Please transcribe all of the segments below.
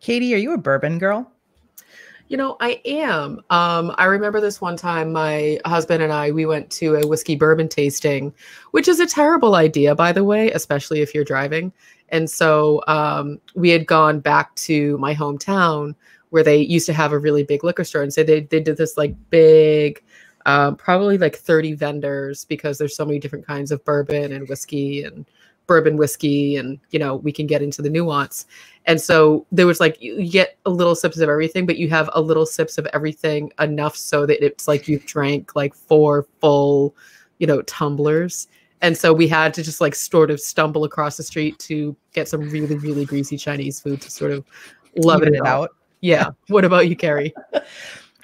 Katie, are you a bourbon girl? You know, I am. I remember this one time my husband and I, we went to a whiskey bourbon tasting, which is a terrible idea, by the way, especially if you're driving. And so we had gone back to my hometown where they used to have a really big liquor store. And so they did this like big, probably like 30 vendors, because there's so many different kinds of bourbon and whiskey and bourbon whiskey, and you know, we can get into the nuance. And so there was like, you get a little sips of everything, but you have a little sips of everything enough so that it's like you drank like 4 full, you know, tumblers. And so we had to just like sort of stumble across the street to get some really, really greasy Chinese food to sort of leaven it out. Yeah. What about you, Kerry?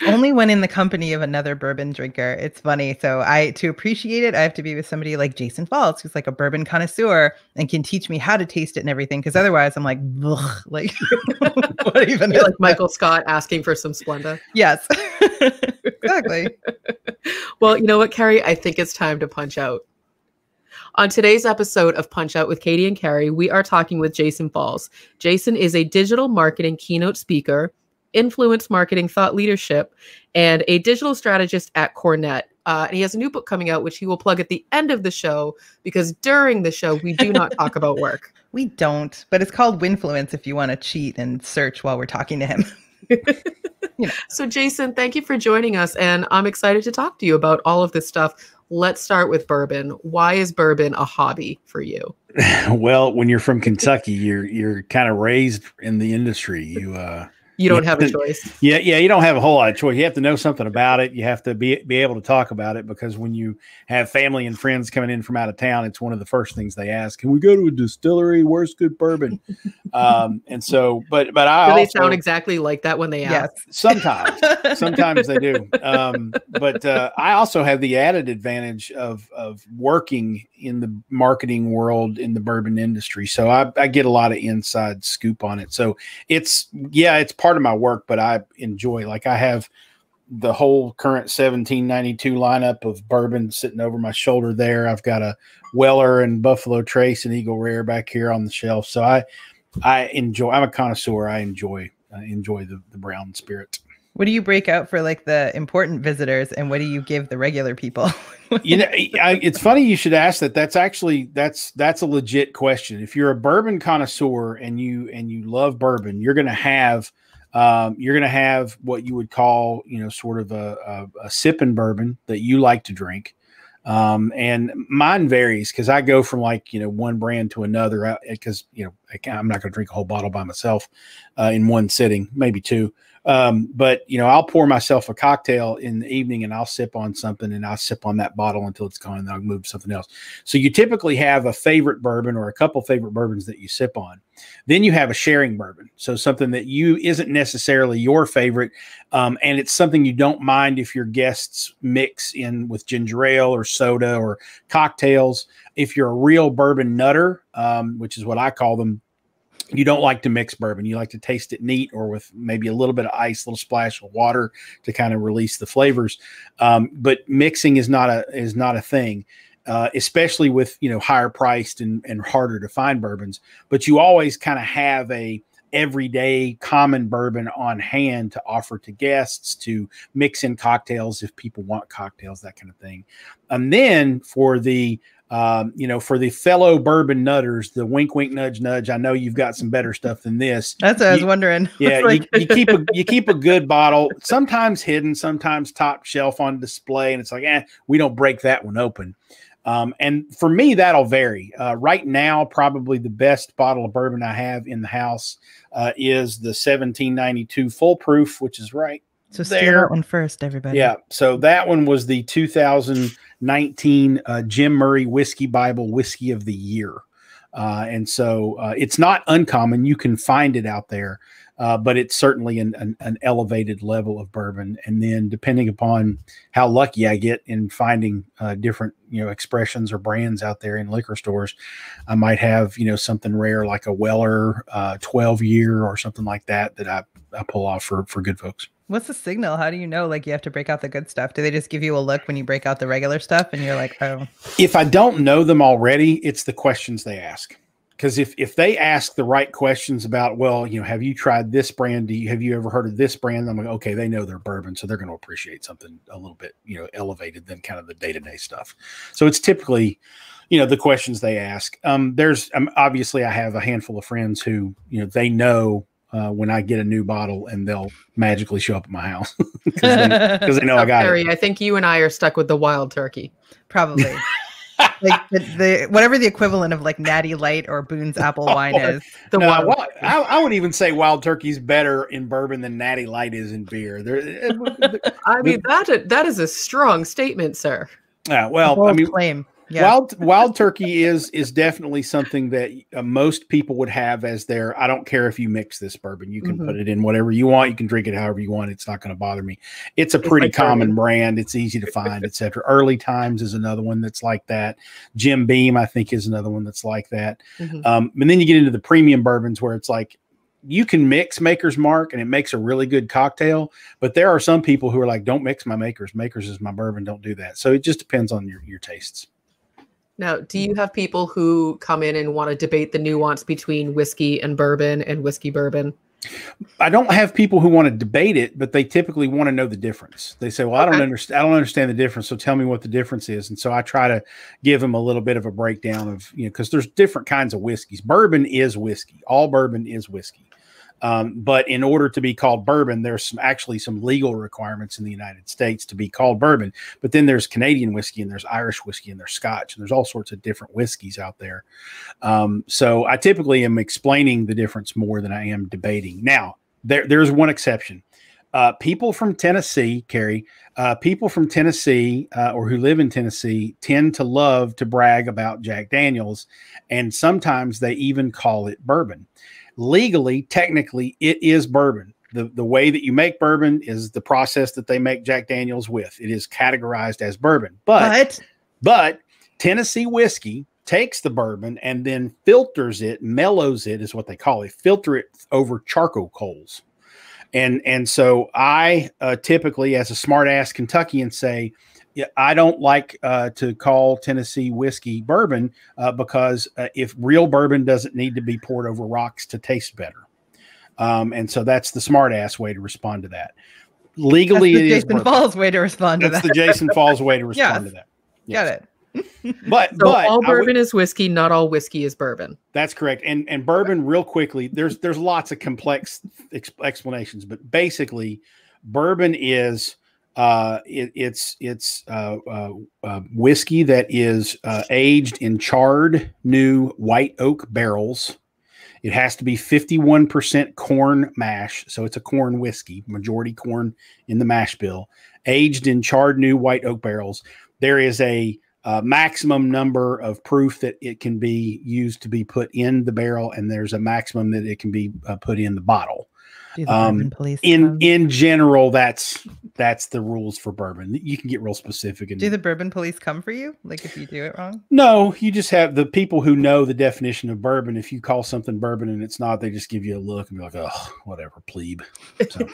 Only when in the company of another bourbon drinker. It's funny. So to appreciate it, I have to be with somebody like Jason Falls, who's like a bourbon connoisseur and can teach me how to taste it and everything. Because otherwise I'm like, ugh, like, what even is like Michael Scott asking for some Splenda. Yes, exactly. Well, you know what, Kerry? I think it's time to punch out. On today's episode of Punch Out with Katie and Kerry, we are talking with Jason Falls. Jason is a digital marketing keynote speaker, influence marketing thought leadership, and a digital strategist at Cornett. And he has a new book coming out, which he will plug at the end of the show, because during the show, we do not talk about work. We don't, but it's called Winfluence if you want to cheat and search while we're talking to him. You know. So Jason, thank you for joining us. And I'm excited to talk to you about all of this stuff. Let's start with bourbon. Why is bourbon a hobby for you? Well, when you're from Kentucky, you're kind of raised in the industry. You don't have a choice. Yeah, you don't have a whole lot of choice. You have to know something about it. You have to be able to talk about it, because when you have family and friends coming in from out of town, it's one of the first things they ask. Can we go to a distillery? Where's good bourbon? And so, but I also, they sound exactly like that when they ask. Yeah, sometimes they do. But I also have the added advantage of working in the marketing world in the bourbon industry, so I get a lot of inside scoop on it. So it's part of my work, but I enjoy, like, I have the whole current 1792 lineup of bourbon sitting over my shoulder there. I've got a Weller and Buffalo Trace and Eagle Rare back here on the shelf. So I enjoy, I'm a connoisseur. I enjoy the brown spirit. What do you break out for like the important visitors, and what do you give the regular people? You know, it's funny you should ask that. That's actually, that's a legit question. If you're a bourbon connoisseur and you love bourbon, you're going to have what you would call, you know, sort of a sipping bourbon that you like to drink. And mine varies, because I go from, like, you know, one brand to another, because, you know, I'm not going to drink a whole bottle by myself in one sitting, maybe two. But, you know, I'll pour myself a cocktail in the evening and I'll sip on something, and I'll sip on that bottle until it's gone, and then I'll move to something else. So you typically have a favorite bourbon or a couple favorite bourbons that you sip on. Then you have a sharing bourbon. So something that isn't necessarily your favorite. And it's something you don't mind if your guests mix in with ginger ale or soda or cocktails. If you're a real bourbon nutter, which is what I call them, you don't like to mix bourbon. You like to taste it neat, or with maybe a little bit of ice, little splash of water to kind of release the flavors. But mixing is not a thing, especially with, you know, higher priced and harder to find bourbons. But you always kind of have a everyday common bourbon on hand to offer to guests, to mix in cocktails if people want cocktails, that kind of thing. And then for the fellow bourbon nutters, the wink, wink, nudge, nudge, I know you've got some better stuff than this. That's what I was wondering. Yeah, you keep a good bottle, sometimes hidden, sometimes top shelf on display, and it's like, we don't break that one open. And for me, that'll vary. Right now, probably the best bottle of bourbon I have in the house is the 1792 full proof, which is right there. So steal that one first, everybody. Yeah. So that one was the 2019 Jim Murray Whiskey Bible Whiskey of the Year. And so it's not uncommon. You can find it out there, but it's certainly an elevated level of bourbon. And then depending upon how lucky I get in finding different, you know, expressions or brands out there in liquor stores, I might have, you know, something rare like a Weller 12-year or something like that I pull off for good folks. What's the signal? How do you know, like, you have to break out the good stuff? Do they just give you a look when you break out the regular stuff and you're like, oh? If I don't know them already, it's the questions they ask. Because if they ask the right questions about, well, you know, have you tried this brand? Have you ever heard of this brand? I'm like, okay, they know their bourbon, so they're going to appreciate something a little bit, you know, elevated than kind of the day-to-day stuff. So it's typically, you know, the questions they ask. Obviously I have a handful of friends who, you know, they know when I get a new bottle and they'll magically show up at my house because they know I got it. I think you and I are stuck with the Wild Turkey, probably. Like the whatever the equivalent of like Natty Light or Boone's apple wine is. I would even say Wild Turkey's better in bourbon than Natty Light is in beer. I mean that is a strong statement, sir. Yeah, well, I mean, claim. Yeah. Wild Turkey is definitely something that most people would have as their, I don't care if you mix this bourbon, you can put it in whatever you want. You can drink it however you want. It's not going to bother me. It's a pretty common brand. It's easy to find, etc. Early Times is another one that's like that. Jim Beam, I think, is another one that's like that. And then you get into the premium bourbons where it's like, you can mix Maker's Mark and it makes a really good cocktail, but there are some people who are like, don't mix my Maker's. Maker's is my bourbon. Don't do that. So it just depends on your tastes. Now, do you have people who come in and want to debate the nuance between whiskey and bourbon and whiskey bourbon? I don't have people who want to debate it, but they typically want to know the difference. They say, well, okay, I don't understand the difference. So tell me what the difference is. And so I try to give them a little bit of a breakdown of, you know, because there's different kinds of whiskeys. Bourbon is whiskey. All bourbon is whiskey. But in order to be called bourbon, there's actually some legal requirements in the United States to be called bourbon. But then there's Canadian whiskey and there's Irish whiskey and there's Scotch and there's all sorts of different whiskeys out there. So I typically am explaining the difference more than I am debating. Now, there's one exception. People from Tennessee, Kerry, people from Tennessee or who live in Tennessee tend to love to brag about Jack Daniels, and sometimes they even call it bourbon. Legally, technically, it is bourbon. The way that you make bourbon is the process that they make Jack Daniels with. It is categorized as bourbon. But Tennessee whiskey takes the bourbon and then filters it, mellows it is what they call it, filter it over charcoal coals. And so I typically, as a smart-ass Kentuckian, say, yeah, I don't like to call Tennessee whiskey bourbon because if real bourbon doesn't need to be poured over rocks to taste better. And so that's the smart ass way to respond to that. Legally, that's the Jason Falls way to respond to that. That's the Jason Falls way to respond to that. Yes. Got it. but all bourbon is whiskey, not all whiskey is bourbon. That's correct. And bourbon, real quickly, there's lots of complex explanations, but basically bourbon is it's whiskey that is aged in charred new white oak barrels. It has to be 51% corn mash, so it's a corn whiskey, majority corn in the mash bill, aged in charred new white oak barrels. There is a maximum number of proof that it can be used to be put in the barrel, and there's a maximum that it can be put in the bottle. In general, that's the rules for bourbon. You can get real specific. And do the bourbon police come for you? Like if you do it wrong? No, you just have the people who know the definition of bourbon. If you call something bourbon and it's not, they just give you a look and be like, oh, whatever, plebe. So.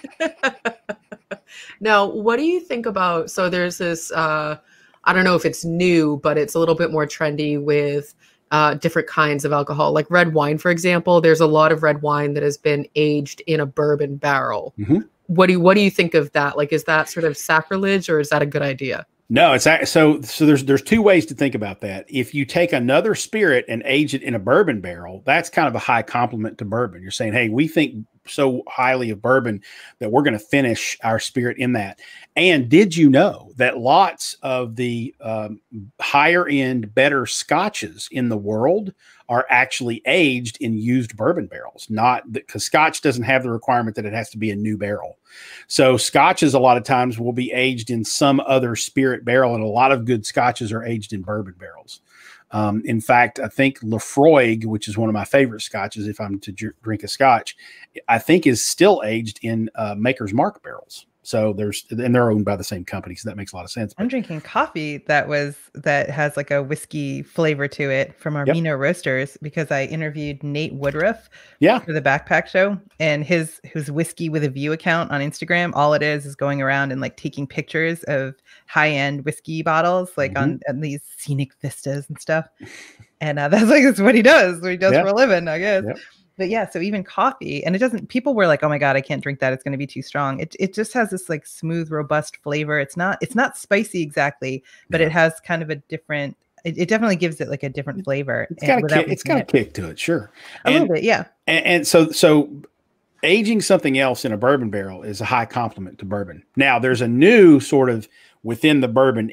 Now, what do you think about, so there's this, I don't know if it's new, but it's a little bit more trendy with different kinds of alcohol, like red wine, for example. There's a lot of red wine that has been aged in a bourbon barrel. What do you think of that? Like, is that sort of sacrilege or is that a good idea? No, it's so there's two ways to think about that. If you take another spirit and age it in a bourbon barrel, that's kind of a high compliment to bourbon. You're saying, hey, we think so highly of bourbon that we're going to finish our spirit in that. And did you know that lots of the higher end, better scotches in the world are actually aged in used bourbon barrels? Not because Scotch doesn't have the requirement that it has to be a new barrel. So scotches a lot of times will be aged in some other spirit barrel, and a lot of good scotches are aged in bourbon barrels. In fact, I think Laphroaig, which is one of my favorite scotches, if I'm to drink a scotch, I think is still aged in Maker's Mark barrels. So and they're owned by the same company. So that makes a lot of sense. I'm drinking coffee that has like a whiskey flavor to it from Armino Roasters, because I interviewed Nate Woodruff for the Backpack Show, and his Whiskey with a View account on Instagram. All it is going around and like taking pictures of high end whiskey bottles, like on these scenic vistas and stuff. And that's what he does. He does for a living, I guess. Yep. But yeah, so even coffee, and it doesn't, people were like, oh my God, I can't drink that. It's going to be too strong. It just has this like smooth, robust flavor. It's not spicy exactly, but it has kind of a different, it definitely gives it like a different flavor. It's got a kick to it. Sure. A little bit. Yeah. And so aging something else in a bourbon barrel is a high compliment to bourbon. Now there's a new sort of within the bourbon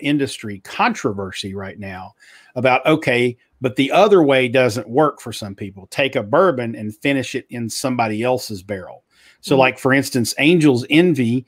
industry controversy right now about, okay, but the other way doesn't work for some people. Take a bourbon and finish it in somebody else's barrel. So like, for instance, Angel's Envy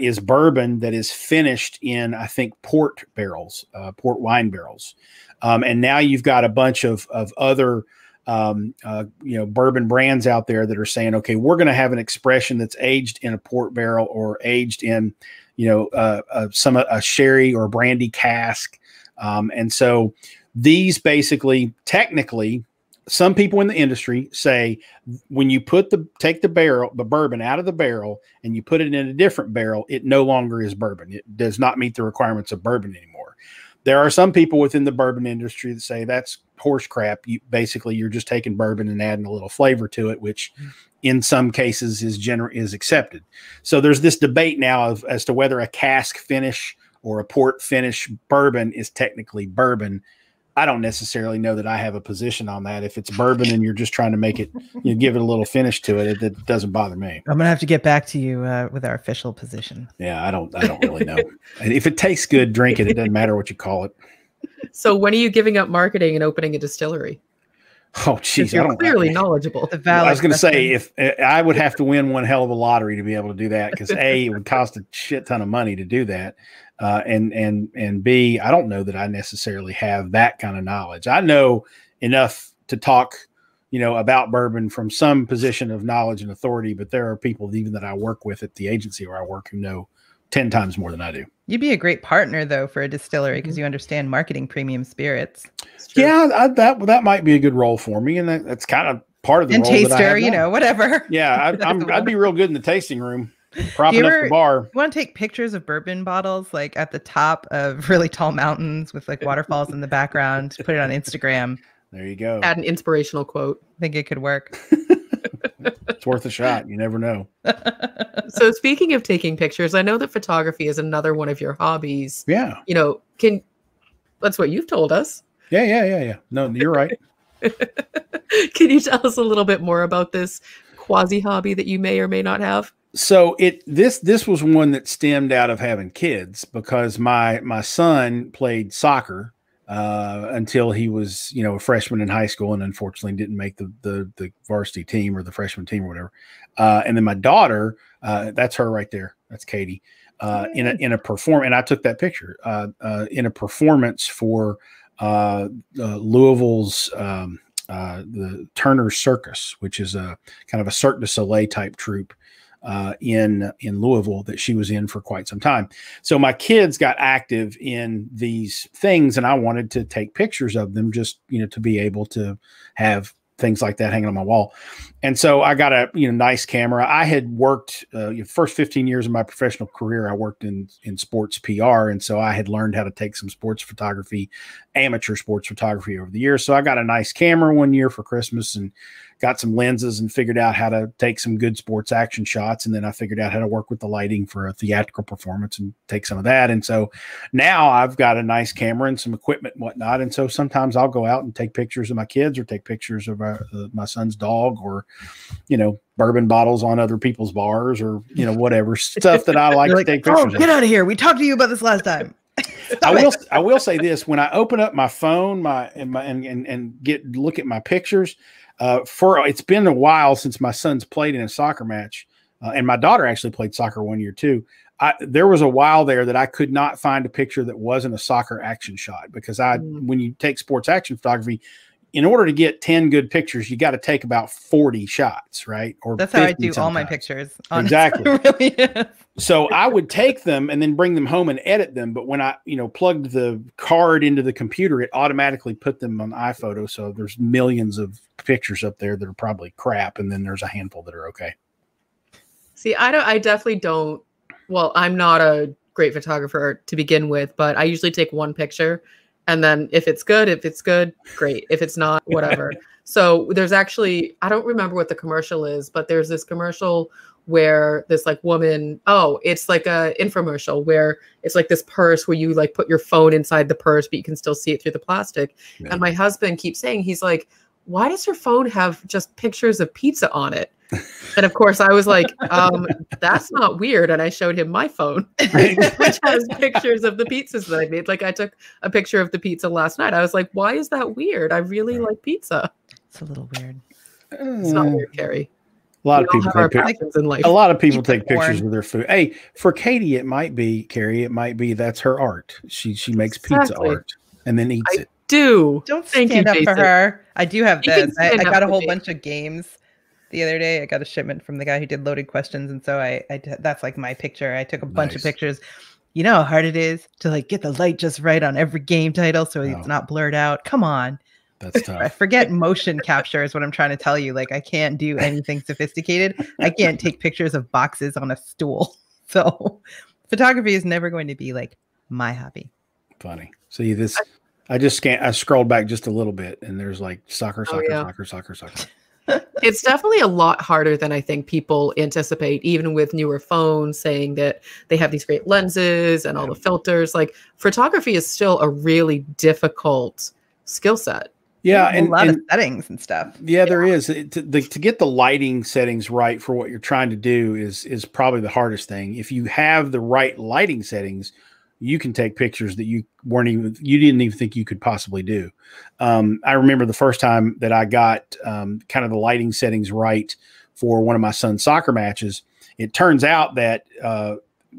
is bourbon that is finished in, I think, port barrels, port wine barrels. And now you've got a bunch of other bourbon brands out there that are saying, okay, we're going to have an expression that's aged in a port barrel or aged in, a sherry or brandy cask. And so these basically, technically, some people in the industry say when you take the bourbon out of the barrel and you put it in a different barrel, it no longer is bourbon. It does not meet the requirements of bourbon anymore. There are some people within the bourbon industry that say that's horse crap. You're just taking bourbon and adding a little flavor to it, which in some cases is accepted. So there's this debate now as to whether a cask finish or a port finish bourbon is technically bourbon. I don't necessarily know that I have a position on that. If it's bourbon and you're just trying to make it, give it a little finish to it, it doesn't bother me. I'm going to have to get back to you with our official position. Yeah, I don't really know. And if it tastes good, drink it. It doesn't matter what you call it. So when are you giving up marketing and opening a distillery? Oh, geez. You're clearly knowledgeable. I was going to say, if I would have to win one hell of a lottery to be able to do that, because A, it would cost a shit ton of money to do that. And B, I don't know that I necessarily have that kind of knowledge. I know enough to talk, about bourbon from some position of knowledge and authority, but there are people even that I work with at the agency where I work who know 10 times more than I do. You'd be a great partner though for a distillery because you understand marketing premium spirits. Yeah, that might be a good role for me, and that's kind of part of the role. And taster, whatever. Yeah, I'd be real good in the tasting room. Propping up the bar. You want to take pictures of bourbon bottles like at the top of really tall mountains with like waterfalls in the background, put it on Instagram. There you go. Add an inspirational quote. I think it could work. It's worth a shot. You never know. So speaking of taking pictures, I know that photography is another one of your hobbies. Yeah. That's what you've told us. Yeah. No, you're right. Can you tell us a little bit more about this quasi hobby that you may or may not have? So this was one that stemmed out of having kids, because my son played soccer until he was, a freshman in high school, and unfortunately didn't make the varsity team or the freshman team or whatever. And then my daughter, that's her right there. That's Katie, in a performance. And I took that picture, in a performance for, Louisville's, the Turner Circus, which is a kind of a Cirque du Soleil type troupe, in Louisville, that she was in for quite some time. So my kids got active in these things, and I wanted to take pictures of them just, to be able to have things like that hanging on my wall. And so I got a, nice camera. I had worked the first 15 years of my professional career, I worked in sports PR. And so I had learned how to take some sports photography, amateur sports photography over the years. So I got a nice camera one year for Christmas and got some lenses and figured out how to take some good sports action shots. And then I figured out how to work with the lighting for a theatrical performance and take some of that. And so now I've got a nice camera and some equipment and whatnot. And so sometimes I'll go out and take pictures of my kids, or take pictures of my son's dog, or, bourbon bottles on other people's bars, or, whatever stuff that I like to take pictures of. Get out of here. We talked to you about this last time. I will say this: when I open up my phone, and look at my pictures, it's been a while since my son's played in a soccer match, and my daughter actually played soccer one year too. There was a while there that I could not find a picture that wasn't a soccer action shot, because when you take sports action photography, in order to get 10 good pictures, you got to take about 40 shots, right? Or that's how I do all my pictures. Honestly. Exactly. Really. So I would take them and then bring them home and edit them. But when I, plugged the card into the computer, it automatically put them on iPhoto. So there's millions of pictures up there that are probably crap, and then there's a handful that are okay. See, I definitely don't. Well, I'm not a great photographer to begin with, but I usually take one picture And then if it's good, great. If it's not, whatever. So there's actually, I don't remember what the commercial is, but there's this commercial where this like woman, oh, it's like a infomercial where it's like this purse where you like put your phone inside the purse, but you can still see it through the plastic. Right. And my husband keeps saying, he's like, why does her phone have just pictures of pizza on it? And of course I was like, that's not weird. And I showed him my phone, which has pictures of the pizzas that I made. Like I took a picture of the pizza last night. I was like, why is that weird? I really like pizza. It's a little weird. It's not weird, Carrie. A lot of people take pictures with their food. Hey, for Katie, it might be, Carrie, it might be that's her art. She makes pizza art and then eats it. Don't stand up for her. I do have that. I got a whole bunch of games the other day. I got a shipment from the guy who did Loaded Questions, and so I that's like my picture. I took a bunch of pictures. You know how hard it is to like get the light just right on every game title so it's not blurred out. Come on. That's tough. I forget motion capture is what I'm trying to tell you. Like I can't do anything sophisticated. I can't take pictures of boxes on a stool. So photography is never going to be like my hobby. Funny. See this, I just can't, I scrolled back just a little bit and there's like soccer. It's definitely a lot harder than I think people anticipate, even with newer phones saying that they have these great lenses and all the filters. Like photography is still a really difficult skill set. Yeah, and a lot of settings and stuff. Yeah, there is. To get the lighting settings right for what you're trying to do is probably the hardest thing. If you have the right lighting settings, you can take pictures that you didn't even think you could possibly do. I remember the first time that I got kind of the lighting settings right for one of my son's soccer matches. It turns out that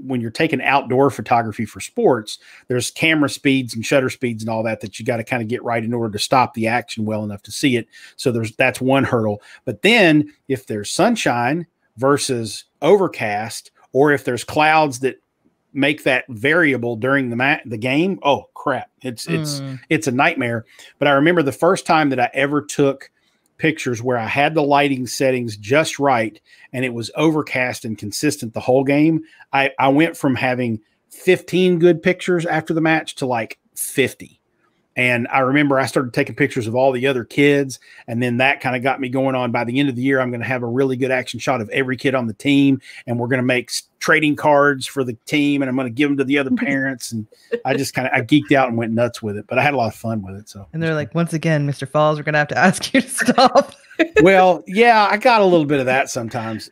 when you're taking outdoor photography for sports, there's camera speeds and shutter speeds and all that you got to kind of get right in order to stop the action well enough to see it. So that's one hurdle. But then if there's sunshine versus overcast, or if there's clouds that make that variable during the game, oh crap, it's a nightmare. But I remember the first time that I ever took pictures where I had the lighting settings just right and it was overcast and consistent the whole game, I went from having 15 good pictures after the match to like 50. And I remember I started taking pictures of all the other kids, and then that kind of got me going on. By the end of the year, I'm going to have a really good action shot of every kid on the team, and we're going to make trading cards for the team, and I'm going to give them to the other parents. And I just kind of geeked out and went nuts with it, but I had a lot of fun with it. So, and they're like, once again, Mr. Falls, we're going to have to ask you to stop. Well, yeah, I got a little bit of that sometimes,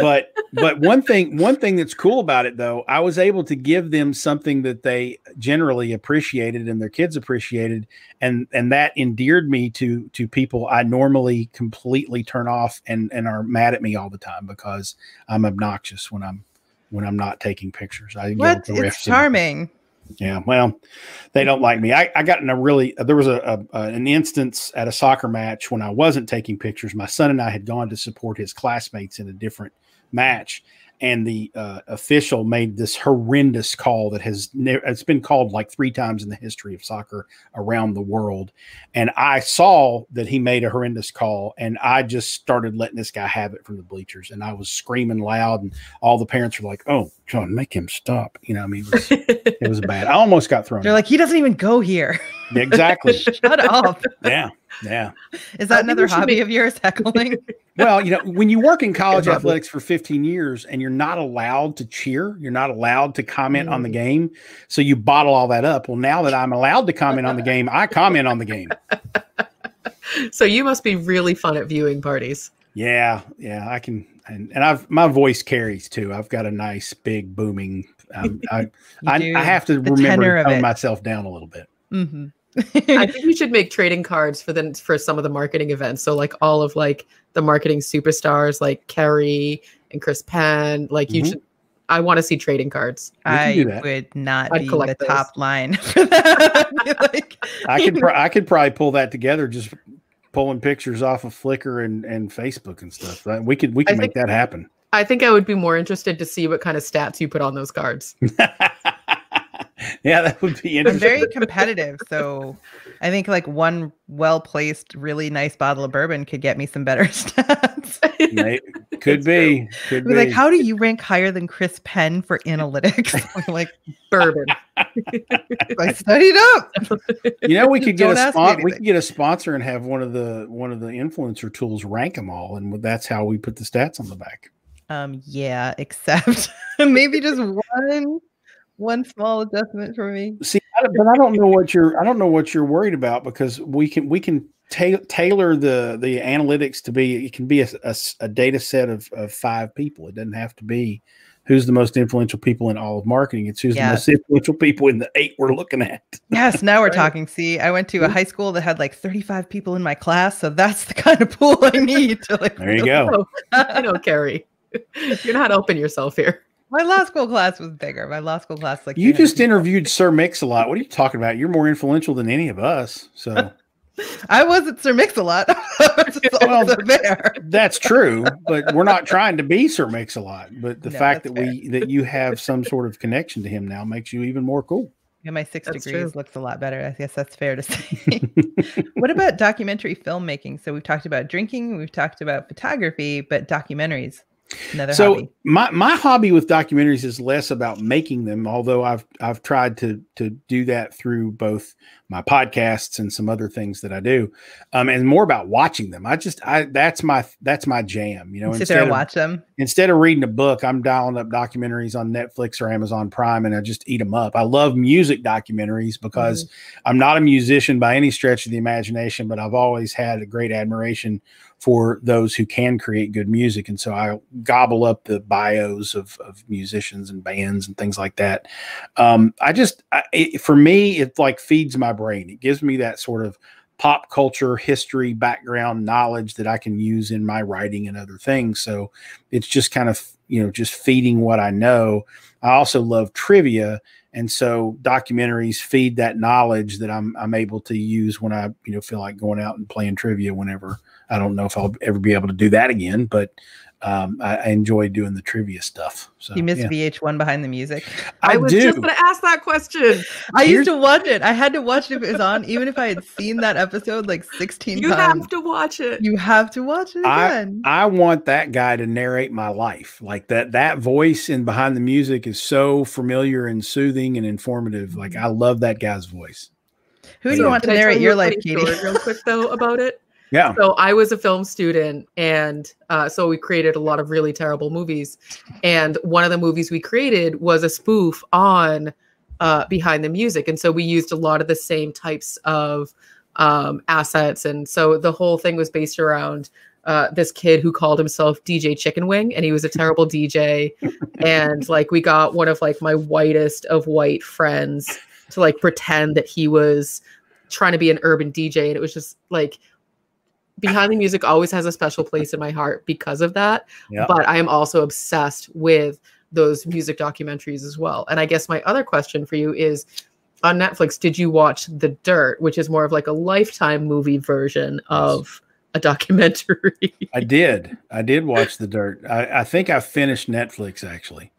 but one thing that's cool about it though, I was able to give them something that they generally appreciated and their kids appreciated, and that endeared me to people I normally completely turn off and are mad at me all the time because I'm obnoxious when I'm not taking pictures. It's charming. Yeah, well, they don't like me. I got in a really, there was an instance at a soccer match when I wasn't taking pictures. My son and I had gone to support his classmates in a different match, and the official made this horrendous call that it's been called like 3 times in the history of soccer around the world. And I saw that he made a horrendous call, and I just started letting this guy have it from the bleachers. And I was screaming loud, and all the parents were like, oh, John, make him stop. You know, I mean, it was bad. I almost got thrown. They're like, he doesn't even go here. Exactly. Shut up. Yeah. Yeah. Is that another hobby of yours, heckling? Well, you know, when you work in college athletics for 15 years and you're not allowed to cheer, you're not allowed to comment on the game. So you bottle all that up. Well, now that I'm allowed to comment on the game, I comment on the game. So you must be really fun at viewing parties. Yeah. Yeah, I can. And my voice carries too. I've got a nice big booming. I have to remember to tone myself down a little bit. Mm-hmm. I think we should make trading cards for some of the marketing events. So like all of like the marketing superstars, like Kerry and Chris Penn, like you should, I want to see trading cards. I would not be the top line for that. I could probably pull that together, just pulling pictures off of Flickr and Facebook and stuff. We could make that happen. I think I would be more interested to see what kind of stats you put on those cards. Yeah, that would be interesting. I'm very competitive, so I think like one well-placed, really nice bottle of bourbon could get me some better stats. Could be. Like, how do you rank higher than Chris Penn for analytics? We're like, bourbon. I studied up. You know, we could get a sponsor. We could get a sponsor and have one of the influencer tools rank them all, and that's how we put the stats on the back. Yeah, except maybe just one small adjustment for me. See, but I don't know what you're worried about, because we can tailor the analytics to be, it can be a data set of 5 people. It doesn't have to be who's the most influential people in all of marketing. It's who's the most influential people in the 8 we're looking at. Yes, now we're talking. See, I went to a high school that had like 35 people in my class, so that's the kind of pool I need to like. There you go. I know, Kerry. You're not open yourself here. My law school class was bigger. My law school class, like you just interviewed Sir Mix-a-Lot. What are you talking about? You're more influential than any of us. So I wasn't Sir Mix-a-Lot. Well, there. That's true, but we're not trying to be Sir Mix-a-Lot. But the fact that that you have some sort of connection to him now makes you even more cool. Yeah, my 6 degrees looks a lot better. I guess that's fair to say. What about documentary filmmaking? So we've talked about drinking, we've talked about photography, but documentaries. Another hobby. My hobby with documentaries is less about making them, although I've tried to do that through both my podcasts and some other things that I do, and more about watching them. That's my jam. You know, sit there and watch them instead of reading a book. I'm dialing up documentaries on Netflix or Amazon Prime, and I just eat them up. I love music documentaries because I'm not a musician by any stretch of the imagination, but I've always had a great admiration for those who can create good music. And so I gobble up the bios of musicians and bands and things like that. For me, it like feeds my brain. It gives me that sort of pop culture, history, background knowledge that I can use in my writing and other things. So it's just kind of, you know, just feeding what I know. I also love trivia. And so documentaries feed that knowledge that I'm able to use when I, you know, feel like going out and playing trivia whenever. I don't know if I'll ever be able to do that again, but I enjoy doing the trivia stuff. So you missed VH1 Behind the Music. I was just going to ask that question. I used to watch it. I had to watch it if it was on, even if I had seen that episode like 16 times. You have to watch it. You have to watch it again. I want that guy to narrate my life. Like that voice in Behind the Music is so familiar and soothing and informative. Like I love that guy's voice. Who do you want to narrate your life, Katie? Real quick though about it. Yeah. So I was a film student, and so we created a lot of really terrible movies. And one of the movies we created was a spoof on Behind the Music. And so we used a lot of the same types of assets. And so the whole thing was based around this kid who called himself DJ Chicken Wing, and he was a terrible DJ. And like we got one of like my whitest of white friends to like pretend that he was trying to be an urban DJ. And it was just like, Behind the Music always has a special place in my heart because of that. Yeah. But I am also obsessed with those music documentaries as well. And I guess my other question for you is, on Netflix, did you watch The Dirt, which is more of like a Lifetime movie version of a documentary? I did watch The Dirt. I think I finished Netflix, actually.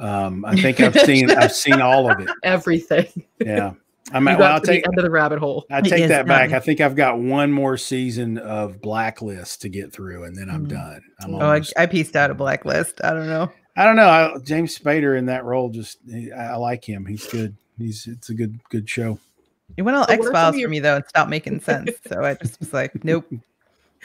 I think I've seen all of it. Everything. Yeah. I'll take the rabbit hole. I take that back. I think I've got one more season of Blacklist to get through, and then I'm done. I pieced out of Blacklist. I don't know. James Spader in that role, I like him. He's good. It's a good show. It went all X Files for me though, and stopped making sense. So I just was like, nope.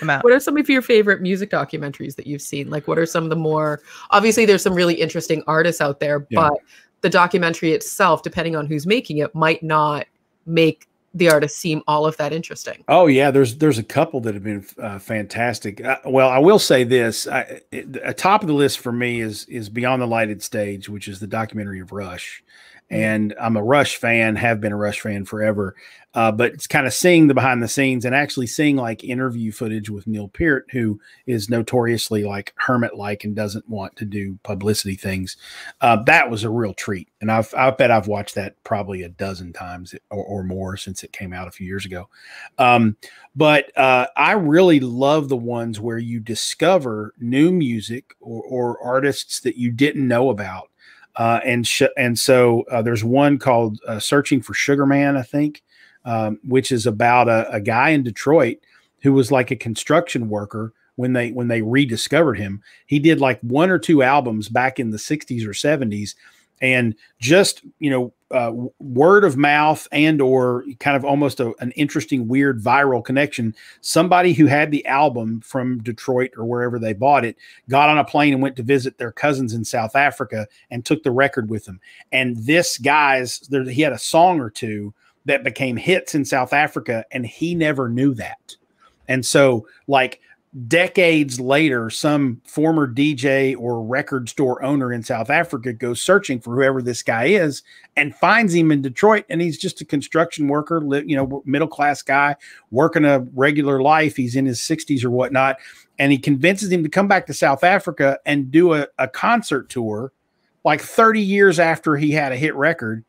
I'm out. What are some of your favorite music documentaries that you've seen? Like, what are some of the more? Obviously, there's some really interesting artists out there, but the documentary itself, depending on who's making it, might not make the artist seem all of that interesting. Oh yeah. There's a couple that have been fantastic. Well, I will say this, a top of the list for me is Beyond the Lighted Stage, which is the documentary of Rush. And I'm a Rush fan, have been a Rush fan forever. But it's kind of seeing the behind the scenes and actually seeing like interview footage with Neil Peart, who is notoriously like hermit-like and doesn't want to do publicity things. That was a real treat. And I bet I've watched that probably a dozen times or more since it came out a few years ago. But I really love the ones where you discover new music or artists that you didn't know about. And so there's one called Searching for Sugar Man, I think, which is about a guy in Detroit who was like a construction worker when they rediscovered him. He did like one or two albums back in the 60s or 70s. And just, word of mouth and or kind of almost an interesting, weird viral connection. Somebody who had the album from Detroit or wherever they bought it got on a plane and went to visit their cousins in South Africa and took the record with them. And this guy's there, he had a song or two that became hits in South Africa, and he never knew that. And so, like, decades later, some former DJ or record store owner in South Africa goes searching for whoever this guy is and finds him in Detroit. And he's just a construction worker, middle-class guy working a regular life. He's in his 60s or whatnot. And he convinces him to come back to South Africa and do a concert tour like 30 years after he had a hit record.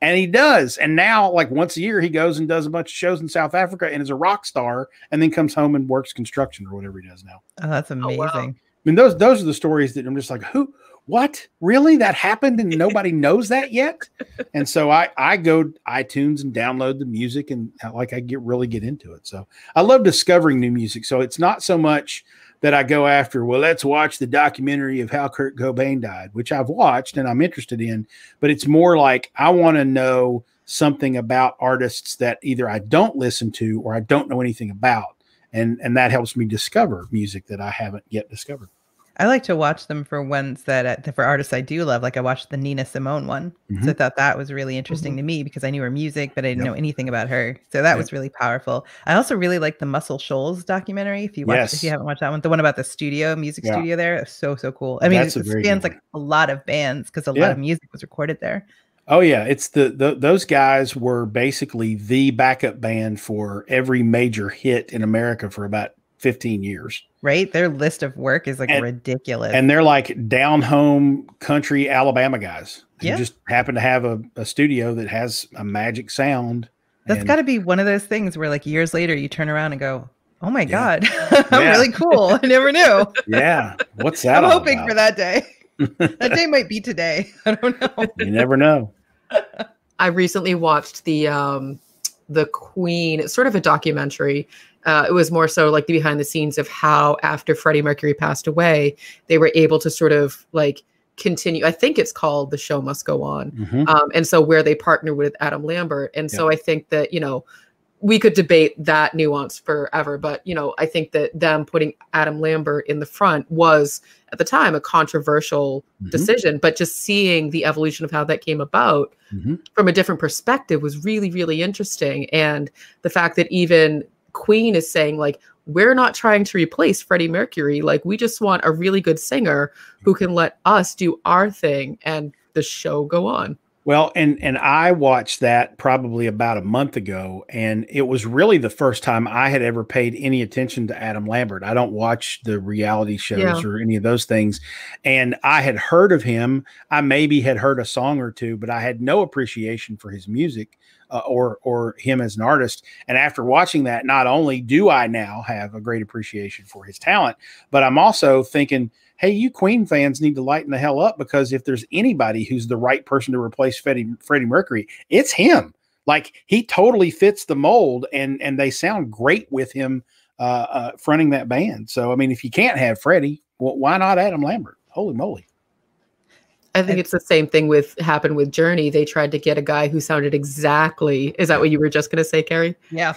And he does. And now, like, once a year, he goes and does a bunch of shows in South Africa and is a rock star, and then comes home and works construction or whatever he does now. Oh, that's amazing. Oh, wow. I mean, those are the stories that I'm just like, who, what, really? That happened and nobody knows that yet? And so I go to iTunes and download the music, and like I really get into it. So I love discovering new music. So it's not so much that I go after, well, let's watch the documentary of how Kurt Cobain died, which I've watched and I'm interested in, but it's more like I want to know something about artists that either I don't listen to or I don't know anything about. And that helps me discover music that I haven't yet discovered. I like to watch them for ones that for artists I do love. Like, I watched the Nina Simone one. Mm-hmm. So I thought that was really interesting to me because I knew her music, but I didn't know anything about her. So that was really powerful. I also really like the Muscle Shoals documentary. If you haven't watched that one, the one about the music studio there. So cool. I mean, it spans like a lot of bands because a lot of music was recorded there. Oh yeah. It's those guys were basically the backup band for every major hit in America for about 15 years. Right. Their list of work is ridiculous. And they're like down home country Alabama guys who just happen to have a studio that has a magic sound. That's got to be one of those things where, like, years later you turn around and go, oh my God, I'm really cool. I never knew. Yeah. What's that? I'm hoping about? For that day. That day might be today. I don't know. You never know. I recently watched the Queen. It's sort of a documentary. It was more so like the behind the scenes of how, after Freddie Mercury passed away, they were able to sort of like continue. I think it's called The Show Must Go On. Mm-hmm. And so where they partner with Adam Lambert. And so I think that, we could debate that nuance forever, but, I think that them putting Adam Lambert in the front was at the time a controversial decision, but just seeing the evolution of how that came about from a different perspective was really, really interesting. And the fact that even Queen is saying, like, we're not trying to replace Freddie Mercury. Like, we just want a really good singer who can let us do our thing and the show go on. Well, and I watched that probably about a month ago, and it was really the first time I had ever paid any attention to Adam Lambert. I don't watch the reality shows or any of those things. And I had heard of him. I maybe had heard a song or two, but I had no appreciation for his music or him as an artist. And after watching that, not only do I now have a great appreciation for his talent, but I'm also thinking, hey, you Queen fans need to lighten the hell up, because if there's anybody who's the right person to replace Freddie Mercury, it's him. Like, he totally fits the mold, and they sound great with him fronting that band. So, I mean, if you can't have Freddie, well, why not Adam Lambert? Holy moly. I think it's the same thing happened with Journey. They tried to get a guy who sounded exactly. Is that what you were just going to say, Kerry? Yeah.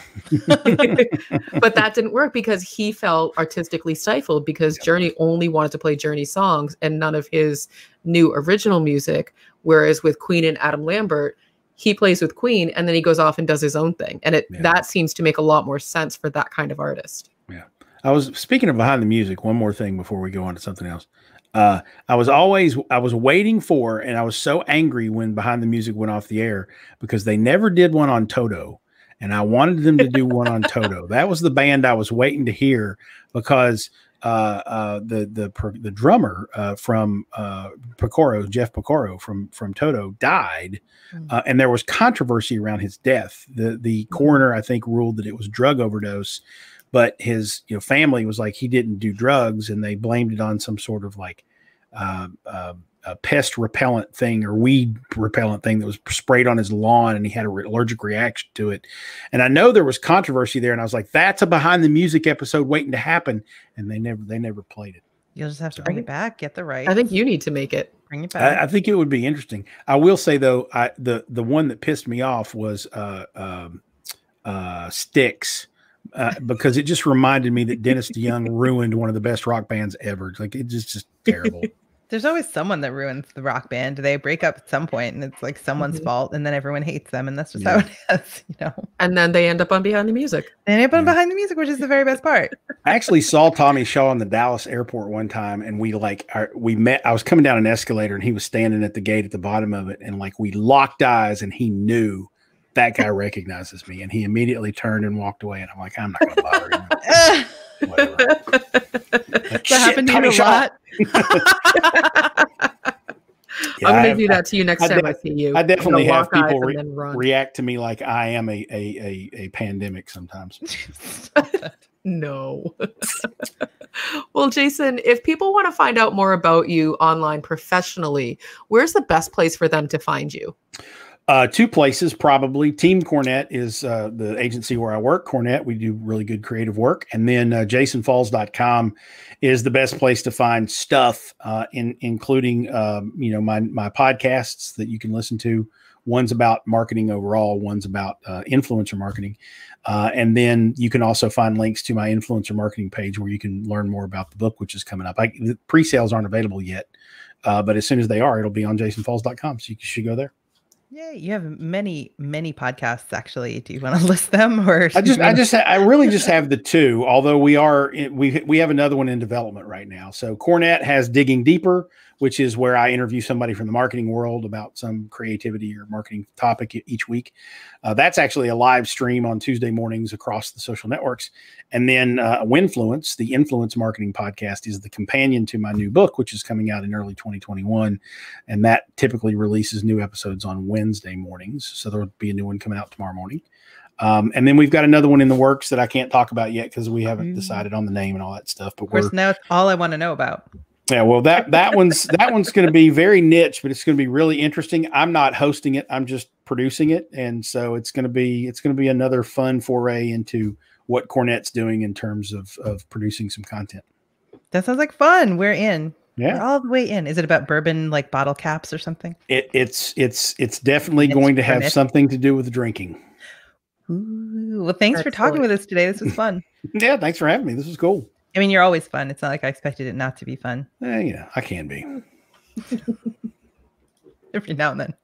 But that didn't work because he felt artistically stifled because Journey only wanted to play Journey songs and none of his new original music. Whereas with Queen and Adam Lambert, he plays with Queen and then he goes off and does his own thing. And that seems to make a lot more sense for that kind of artist. Yeah. I was speaking of behind the music. One more thing before we go on to something else. I was waiting for, and I was so angry when Behind the Music went off the air because they never did one on Toto. And I wanted them to do one on Toto. That was the band I was waiting to hear because, the drummer, from, Jeff Picoro from Toto died. And there was controversy around his death. The coroner, I think, ruled that it was drug overdose. But his family was like, he didn't do drugs, and they blamed it on some sort of like a pest repellent thing or weed repellent thing that was sprayed on his lawn, and he had an allergic reaction to it. And I know there was controversy there, and I was like, that's a Behind the Music episode waiting to happen. And they never played it. You'll just have to bring it back, get the rights. I think you need to make it. Bring it back. I think it would be interesting. I will say though, the one that pissed me off was Styx. Because it just reminded me that Dennis DeYoung ruined one of the best rock bands ever. Like, it's just terrible. There's always someone that ruins the rock band. They break up at some point, and it's like someone's fault, and then everyone hates them, and that's just how it is, you know. And then they end up on Behind the Music. They end up on Behind the Music, which is the very best part. I actually saw Tommy Shaw in the Dallas airport one time, and we met. I was coming down an escalator, and he was standing at the gate at the bottom of it, and like we locked eyes, and he knew that guy recognizes me, and he immediately turned and walked away. And I'm like, I'm not going to bother him. That happened to you a lot. Yeah, I'm going to do that to you next time I see you. I definitely have people react to me like I am a pandemic sometimes. No. Well, Jason, if people want to find out more about you online professionally, where's the best place for them to find you? Two places, probably. Team Cornett is the agency where I work. Cornett, we do really good creative work. And then jasonfalls.com is the best place to find stuff, including you know, my podcasts that you can listen to. One's about marketing overall, one's about influencer marketing. And then you can also find links to my influencer marketing page where you can learn more about the book, which is coming up. The pre-sales aren't available yet, but as soon as they are, it'll be on jasonfalls.com. So you should go there. Yeah, you have many, many podcasts. Actually, do you want to list them, or I really just have the two. Although we have another one in development right now. So Cornett has Digging Deeper, which is where I interview somebody from the marketing world about some creativity or marketing topic each week. That's actually a live stream on Tuesday mornings across the social networks. And then Winfluence, the influence marketing podcast, is the companion to my new book, which is coming out in early 2021. And that typically releases new episodes on Wednesday mornings. So there'll be a new one coming out tomorrow morning. And then we've got another one in the works that I can't talk about yet because we haven't decided on the name and all that stuff. But of course, now it's all I want to know about. Yeah, well, that one's going to be very niche, but it's going to be really interesting. I'm not hosting it; I'm just producing it, and so it's going to be another fun foray into what Cornett's doing in terms of producing some content. That sounds like fun. We're in. Yeah, we're all the way in. Is it about bourbon, like bottle caps or something? It's definitely going to have something to do with drinking. Ooh, well, thanks for talking with us today. This was fun. Yeah, thanks for having me. This was cool. I mean, you're always fun. It's not like I expected it not to be fun. Yeah, I can be. Every now and then.